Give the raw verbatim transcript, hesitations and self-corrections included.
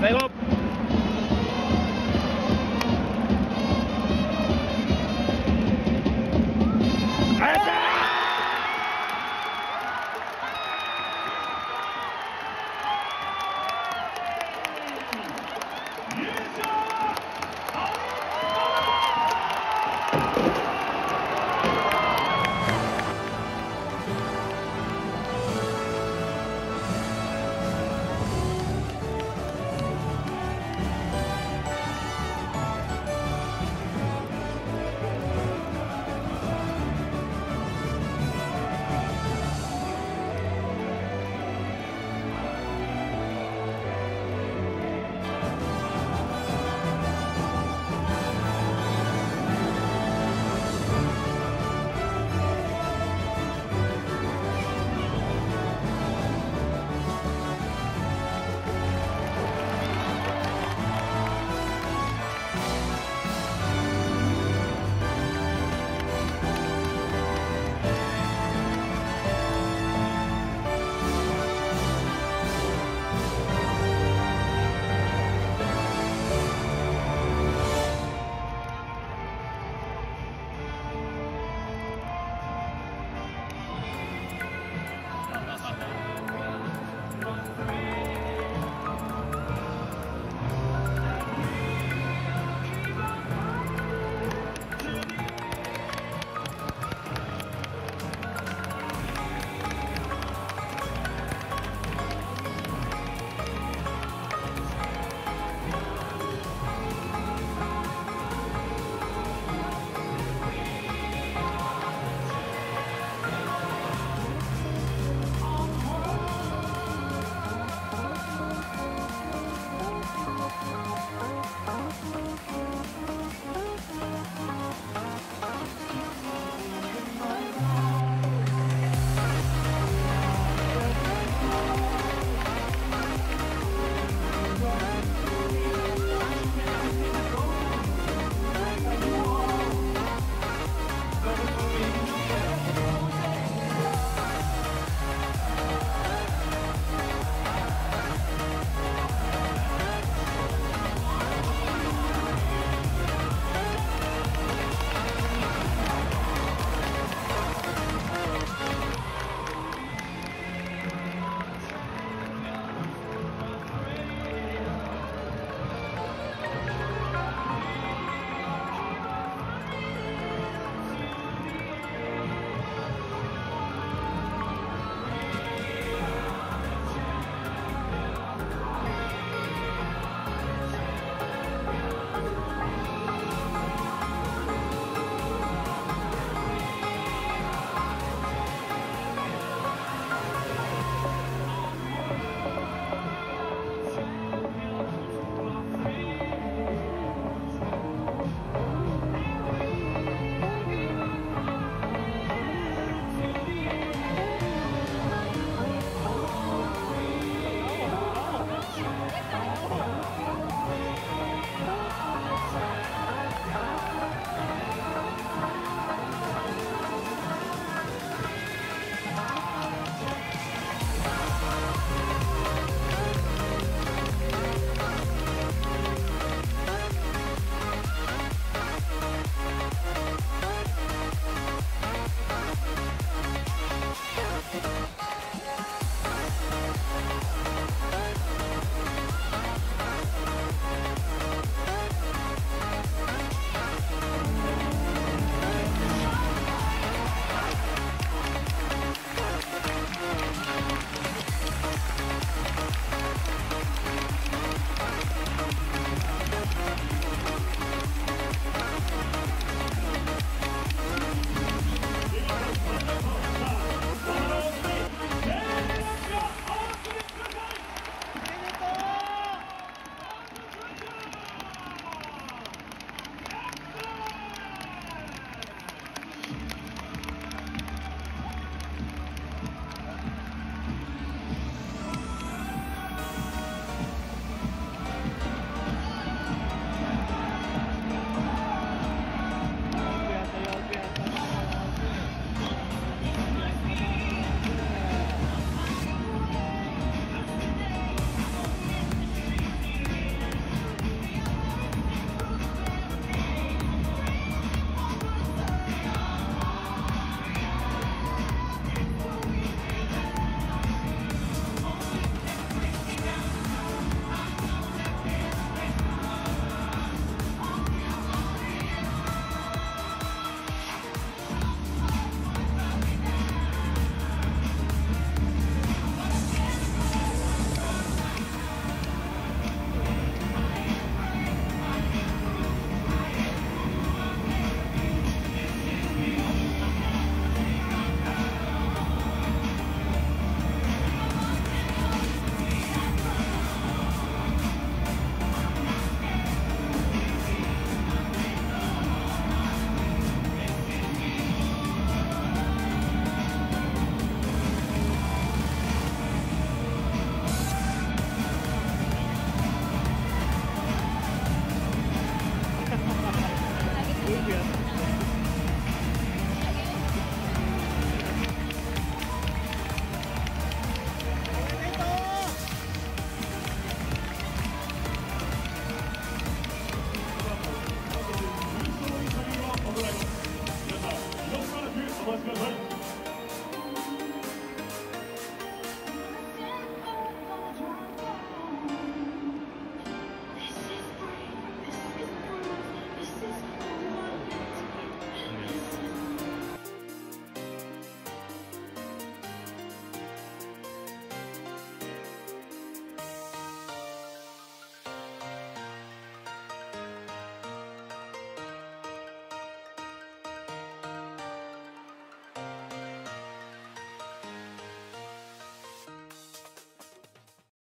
They